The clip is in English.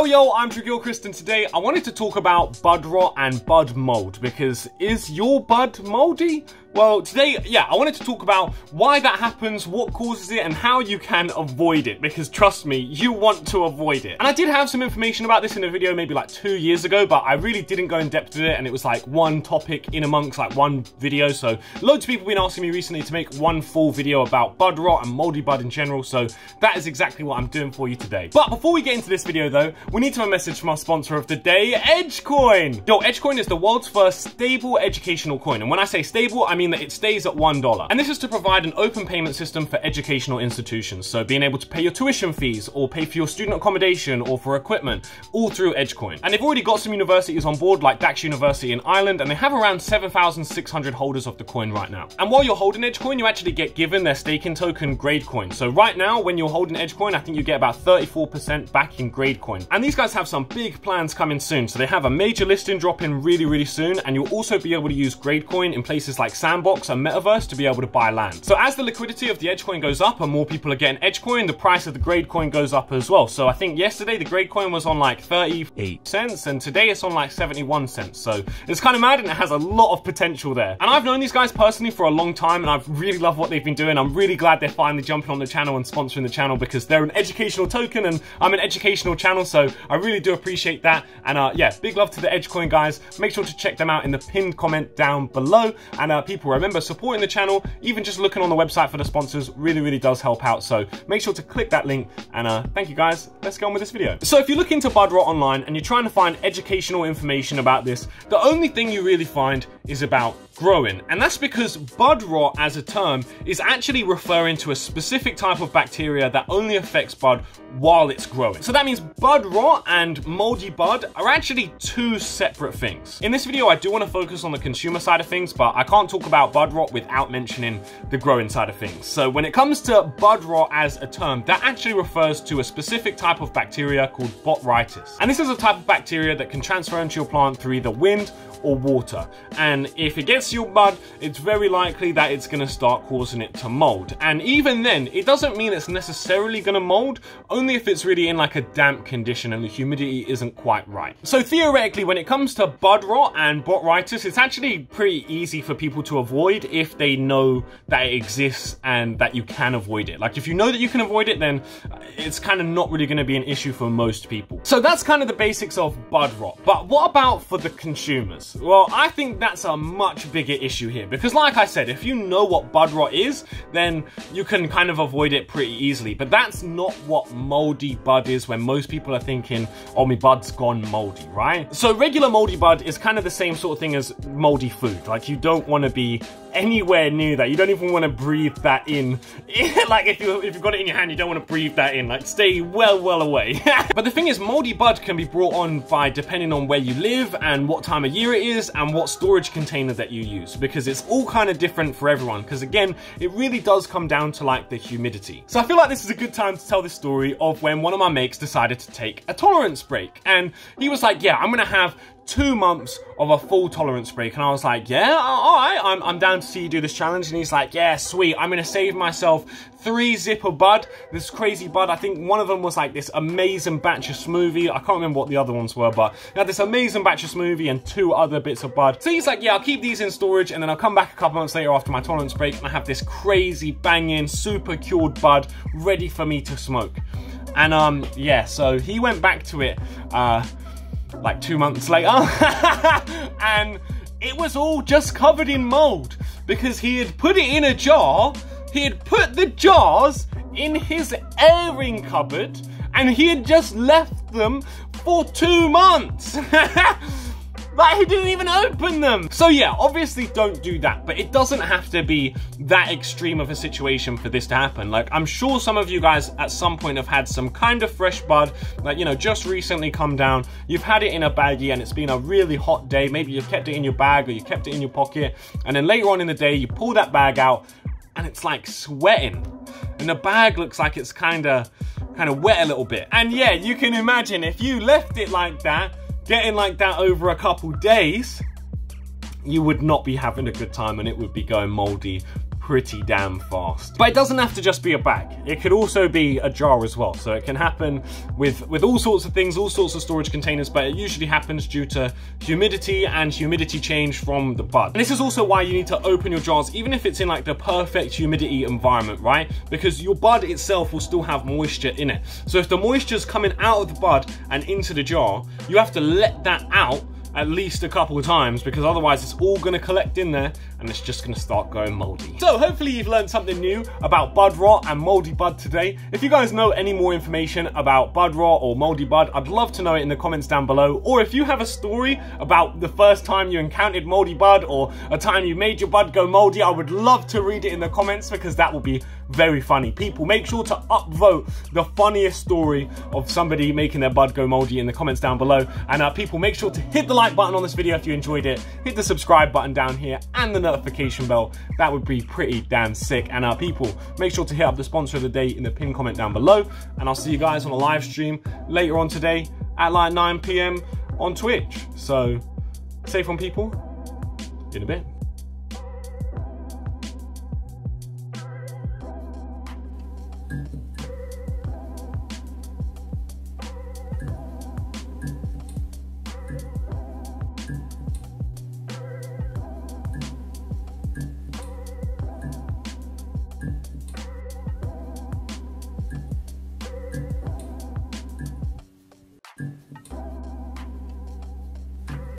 Yo, I'm Drew Gilchrist, and today I wanted to talk about bud rot and bud mold, because is your bud moldy? Well, today, I wanted to talk about why that happens, what causes it, and how you can avoid it, because trust me, you want to avoid it. And I did have some information about this in a video maybe like 2 years ago, but I really didn't go in depth with it, and it was like one topic in amongst like one video, so loads of people have been asking me recently to make one full video about bud rot and moldy bud in general, so that is exactly what I'm doing for you today. But before we get into this video though, we need to have a message from our sponsor of the day, Edgecoin! Yo, Edgecoin is the world's first stable educational coin, and when I say stable, I mean that it stays at $1. And this is to provide an open payment system for educational institutions, so being able to pay your tuition fees, or pay for your student accommodation, or for equipment, all through Edgecoin. And they've already got some universities on board, like Dax University in Ireland, and they have around 7,600 holders of the coin right now. And while you're holding Edgecoin, you actually get given their staking token, Gradecoin. So right now, when you're holding Edgecoin, I think you get about 34% back in Gradecoin. And these guys have some big plans coming soon, so they have a major listing dropping really soon, and you'll also be able to use Gradecoin in places like Sandbox and Metaverse to be able to buy land. So as the liquidity of the Edgecoin goes up and more people are getting Edgecoin, the price of the Gradecoin goes up as well. So I think yesterday the Gradecoin was on like 38 cents, and today it's on like 71 cents, so it's kind of mad, and it has a lot of potential there. And I've known these guys personally for a long time, and I've really loved what they've been doing. I'm really glad they're finally jumping on the channel and sponsoring the channel, because they're an educational token and I'm an educational channel, so I really do appreciate that. And big love to the Edgecoin guys. Make sure to check them out in the pinned comment down below. And people, remember, supporting the channel, even just looking on the website for the sponsors, really does help out. So make sure to click that link. And thank you guys. Let's go on with this video. So if you look into bud rot online and you're trying to find educational information about this, the only thing you really find is about growing. And that's because bud rot as a term is actually referring to a specific type of bacteria that only affects bud while it's growing. So that means bud rot and moldy bud are actually two separate things. In this video, I do want to focus on the consumer side of things, but I can't talk about bud rot without mentioning the growing side of things. So when it comes to bud rot as a term, that actually refers to a specific type of bacteria called botrytis. And this is a type of bacteria that can transfer into your plant through either wind or water. And if it gets your bud, it's very likely that it's gonna start causing it to mold. And even then, it doesn't mean it's necessarily gonna mold, only if it's really in like a damp condition and the humidity isn't quite right. So theoretically, when it comes to bud rot and botrytis, it's actually pretty easy for people to avoid if they know that it exists and that you can avoid it. Like if you know that you can avoid it, then it's kind of not really gonna be an issue for most people. So that's kind of the basics of bud rot. But what about for the consumers? Well, I think that's a much bigger issue here, because like I said, if you know what bud rot is, then you can kind of avoid it pretty easily. But that's not what moldy bud is, when most people are thinking, oh, my bud's gone moldy, right? So regular moldy bud is kind of the same sort of thing as moldy food. Like you don't want to be anywhere near that. You don't even want to breathe that in. Like if you've got it in your hand, you don't want to breathe that in. Like stay well away. But the thing is, moldy bud can be brought on by depending on where you live and what time of year it is and what storage container that you use, because it's all kind of different for everyone. Because again, it really does come down to like the humidity. So I feel like this is a good time to tell this story of when one of my mates decided to take a tolerance break. And he was like, yeah, I'm gonna have 2 months of a full tolerance break. And I was like, yeah, all right, I'm down to see you do this challenge. And he's like, yeah, sweet, I'm gonna save myself 3 zip of bud, this crazy bud. I think one of them was like this amazing batch of smoothie. I can't remember what the other ones were, but he had this amazing batch of smoothie and 2 other bits of bud. So he's like, yeah, I'll keep these in storage, and then I'll come back a couple months later after my tolerance break and I have this crazy banging super cured bud ready for me to smoke. And so he went back to it like 2 months later and it was all just covered in mold, because he had put it in a jar, he had put the jars in his airing cupboard, and he had just left them for 2 months. Like, he didn't even open them. So yeah, obviously don't do that, but it doesn't have to be that extreme of a situation for this to happen. Like, I'm sure some of you guys at some point have had some kind of fresh bud, like, you know, just recently come down, you've had it in a baggie and it's been a really hot day, maybe you've kept it in your bag or you kept it in your pocket, and then later on in the day, you pull that bag out and it's like sweating. And the bag looks like it's kind of wet a little bit. And yeah, you can imagine if you left it like that, getting like that over a couple days, you would not be having a good time and it would be going moldy pretty damn fast. But it doesn't have to just be a bag. It could also be a jar as well. So it can happen with all sorts of things, all sorts of storage containers, but it usually happens due to humidity and humidity change from the bud. And this is also why you need to open your jars, even if it's in like the perfect humidity environment, right? Because your bud itself will still have moisture in it. So if the moisture's coming out of the bud and into the jar, you have to let that out at least a couple of times, because otherwise it's all gonna collect in there and it's just gonna start going moldy. So hopefully you've learned something new about bud rot and moldy bud today. If you guys know any more information about bud rot or moldy bud, I'd love to know it in the comments down below. Or if you have a story about the first time you encountered moldy bud or a time you made your bud go moldy, I would love to read it in the comments, because that will be very funny. People, make sure to upvote the funniest story of somebody making their bud go moldy in the comments down below. And people, make sure to hit the like button on this video if you enjoyed it, hit the subscribe button down here and the notification bell. That would be pretty damn sick. And people, make sure to hit up the sponsor of the day in the pinned comment down below, and I'll see you guys on a live stream later on today at like 9 PM on Twitch. So safe on, people, in a bit.